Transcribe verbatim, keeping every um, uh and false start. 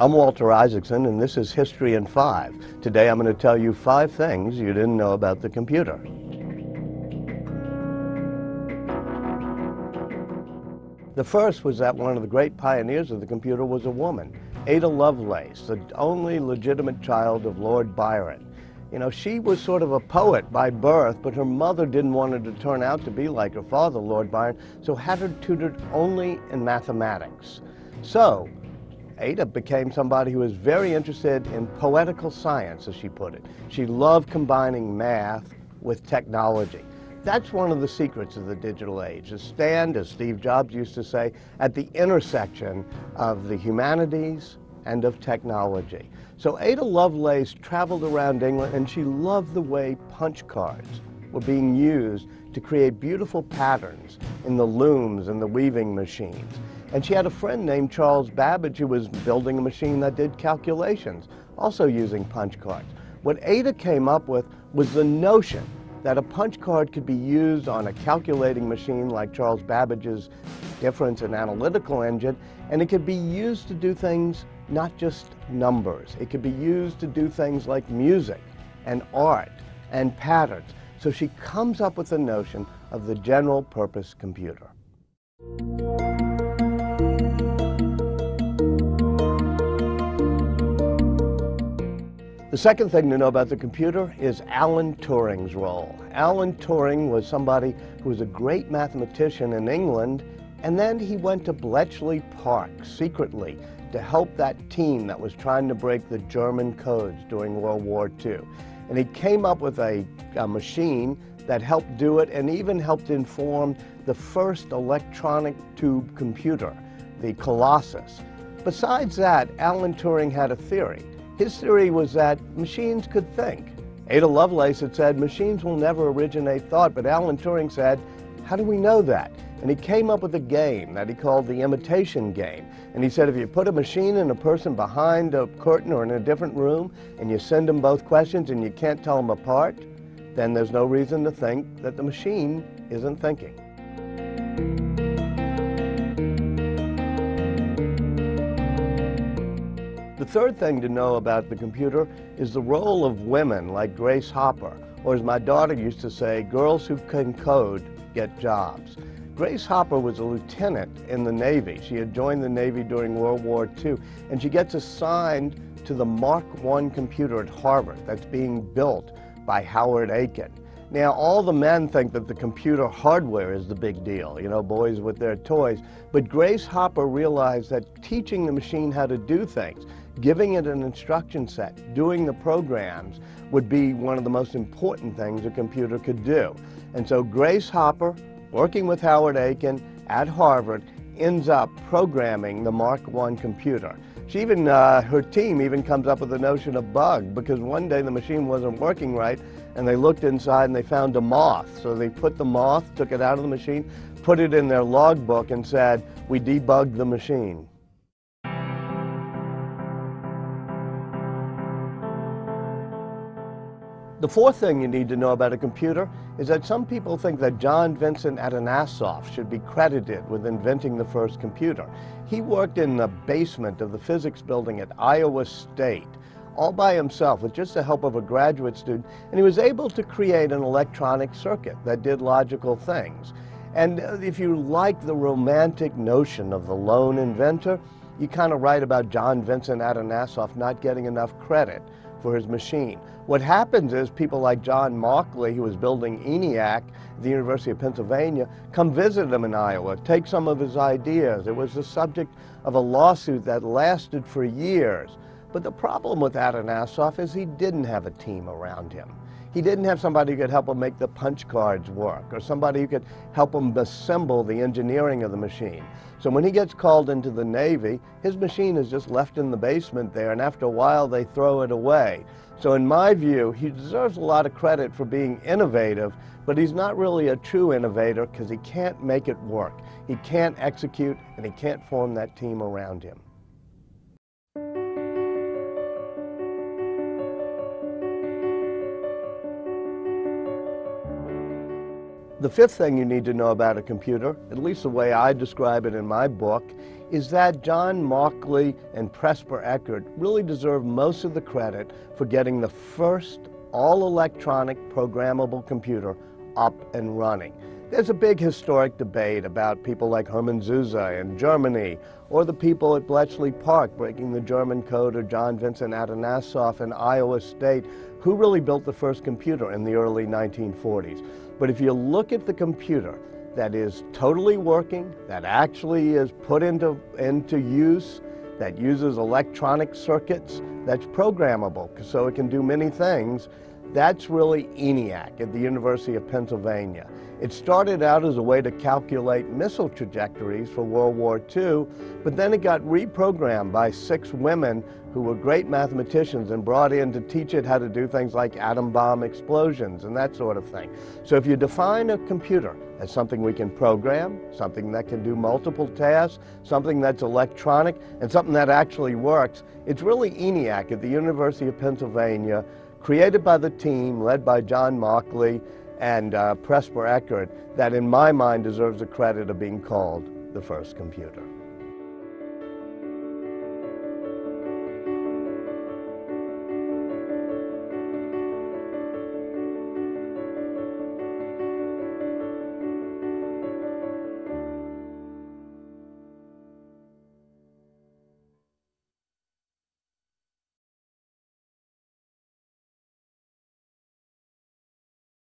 I'm Walter Isaacson, and this is History in Five. Today I'm going to tell you five things you didn't know about the computer. The first was that one of the great pioneers of the computer was a woman, Ada Lovelace, the only legitimate child of Lord Byron. You know, she was sort of a poet by birth, but her mother didn't want her to turn out to be like her father, Lord Byron, so had her tutored only in mathematics. So Ada became somebody who was very interested in poetical science, as she put it. She loved combining math with technology. That's one of the secrets of the digital age, is stand, as Steve Jobs used to say, at the intersection of the humanities and of technology. So Ada Lovelace traveled around England, and she loved the way punch cards were being used to create beautiful patterns in the looms and the weaving machines. And she had a friend named Charles Babbage who was building a machine that did calculations, also using punch cards. What Ada came up with was the notion that a punch card could be used on a calculating machine like Charles Babbage's Difference and Analytical Engine, and it could be used to do things, not just numbers. It could be used to do things like music and art and patterns. So she comes up with the notion of the general purpose computer. The second thing to know about the computer is Alan Turing's role. Alan Turing was somebody who was a great mathematician in England, and then he went to Bletchley Park secretly to help that team that was trying to break the German codes during World War Two. And he came up with a, a machine that helped do it, and even helped inform the first electronic tube computer, the Colossus. Besides that, Alan Turing had a theory. His theory was that machines could think. Ada Lovelace had said machines will never originate thought, but Alan Turing said, how do we know that? And he came up with a game that he called The Imitation Game. And he said if you put a machine and a person behind a curtain or in a different room, and you send them both questions and you can't tell them apart, then there's no reason to think that the machine isn't thinking. The third thing to know about the computer is the role of women like Grace Hopper, or as my daughter used to say, girls who can code get jobs. Grace Hopper was a lieutenant in the Navy. She had joined the Navy during World War Two, and she gets assigned to the Mark one computer at Harvard that's being built by Howard Aiken. Now, all the men think that the computer hardware is the big deal, you know, boys with their toys, but Grace Hopper realized that teaching the machine how to do things, giving it an instruction set, doing the programs, would be one of the most important things a computer could do. And so Grace Hopper, working with Howard Aiken at Harvard, ends up programming the Mark one computer. She even, uh, her team even comes up with the notion of bug, because one day the machine wasn't working right, and they looked inside and they found a moth. So they put the moth, took it out of the machine, put it in their logbook and said, we debugged the machine. The fourth thing you need to know about a computer is that some people think that John Vincent Atanasoff should be credited with inventing the first computer. He worked in the basement of the physics building at Iowa State all by himself with just the help of a graduate student, and he was able to create an electronic circuit that did logical things. And if you like the romantic notion of the lone inventor, you kind of write about John Vincent Atanasoff not getting enough credit for his machine. What happens is people like John Mauchly, who was building ENIAC at the University of Pennsylvania, come visit him in Iowa, take some of his ideas. It was the subject of a lawsuit that lasted for years. But the problem with Atanasoff is he didn't have a team around him. He didn't have somebody who could help him make the punch cards work, or somebody who could help him assemble the engineering of the machine. So when he gets called into the Navy, his machine is just left in the basement there, and after a while they throw it away. So in my view, he deserves a lot of credit for being innovative, but he's not really a true innovator because he can't make it work. He can't execute, and he can't form that team around him. The fifth thing you need to know about a computer, at least the way I describe it in my book, is that John Mauchly and Presper Eckert really deserve most of the credit for getting the first all-electronic programmable computer up and running. There's a big historic debate about people like Hermann Zuse in Germany, or the people at Bletchley Park breaking the German code, or John Vincent Atanasoff in Iowa State, who really built the first computer in the early nineteen forties. But if you look at the computer that is totally working, that actually is put into, into use, that uses electronic circuits, that's programmable, so it can do many things, that's really ENIAC at the University of Pennsylvania. It started out as a way to calculate missile trajectories for World War Two, but then it got reprogrammed by six women who were great mathematicians and brought in to teach it how to do things like atom bomb explosions and that sort of thing. So if you define a computer as something we can program, something that can do multiple tasks, something that's electronic, and something that actually works, it's really ENIAC at the University of Pennsylvania, created by the team led by John Mauchly and uh, Presper Eckert, that in my mind deserves the credit of being called the first computer.